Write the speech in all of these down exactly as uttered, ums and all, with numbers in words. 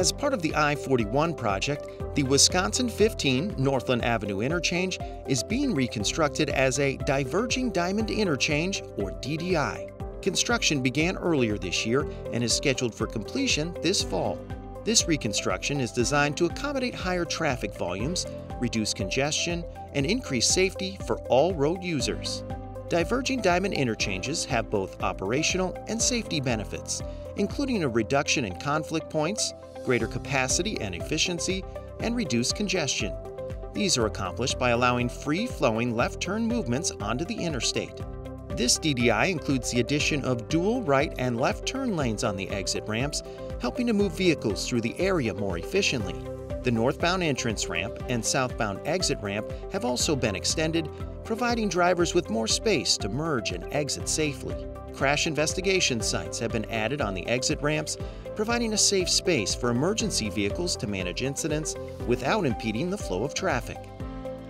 As part of the I forty-one project, the Wisconsin fifteen Northland Avenue Interchange is being reconstructed as a Diverging Diamond Interchange, or D D I. Construction began earlier this year and is scheduled for completion this fall. This reconstruction is designed to accommodate higher traffic volumes, reduce congestion, and increase safety for all road users. Diverging Diamond interchanges have both operational and safety benefits, including a reduction in conflict points, greater capacity and efficiency, and reduced congestion. These are accomplished by allowing free-flowing left-turn movements onto the interstate. This D D I includes the addition of dual right and left turn lanes on the exit ramps, helping to move vehicles through the area more efficiently. The northbound entrance ramp and southbound exit ramp have also been extended, providing drivers with more space to merge and exit safely. Crash investigation sites have been added on the exit ramps, providing a safe space for emergency vehicles to manage incidents without impeding the flow of traffic.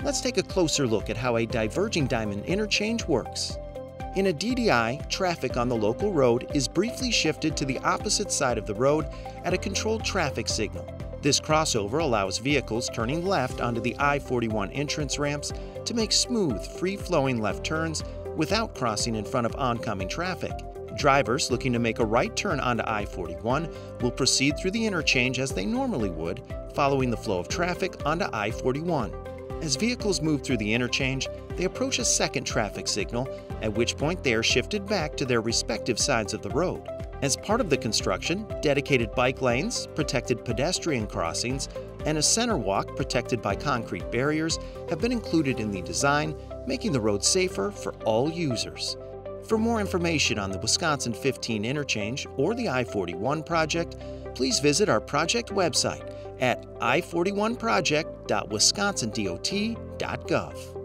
Let's take a closer look at how a Diverging Diamond interchange works. In a D D I, traffic on the local road is briefly shifted to the opposite side of the road at a controlled traffic signal. This crossover allows vehicles turning left onto the I forty-one entrance ramps to make smooth, free-flowing left turns without crossing in front of oncoming traffic. Drivers looking to make a right turn onto I forty-one will proceed through the interchange as they normally would, following the flow of traffic onto I forty-one. As vehicles move through the interchange, they approach a second traffic signal, at which point they are shifted back to their respective sides of the road. As part of the construction, dedicated bike lanes, protected pedestrian crossings, and a center walk protected by concrete barriers have been included in the design, making the road safer for all users. For more information on the Wisconsin fifteen interchange or the I forty-one project, please visit our project website at i forty-one project dot wisconsin dot gov.